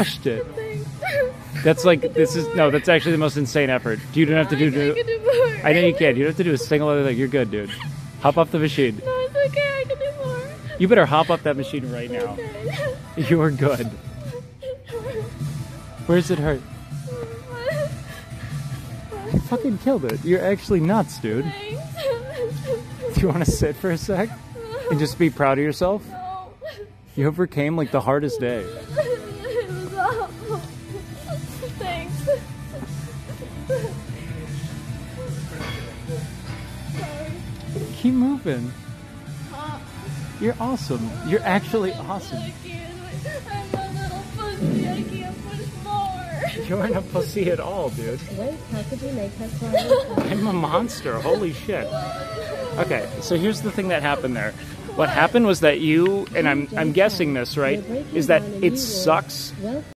crushed it. That's like, this is, no, that's actually the most insane effort. You don't have to do more. I know you can. You don't have to do a single other thing. You're good, dude. Hop off the machine. No, it's okay. I can do more. You better hop up that machine right now. Okay. You are good. Where does it hurt? You fucking killed it. You're actually nuts, dude. Thanks. Do you want to sit for a sec? And just be proud of yourself? No. You overcame like the hardest day. It was awful. Thanks. Sorry. Keep moving. You're awesome. You're actually awesome. I can't. I'm a little pussy. I can't push more. You aren't a pussy at all, dude. Wait, how could you make us more? I'm a monster. Holy shit. Okay, so here's the thing that happened there. What happened was that you, and I'm guessing this, right, is that it sucks.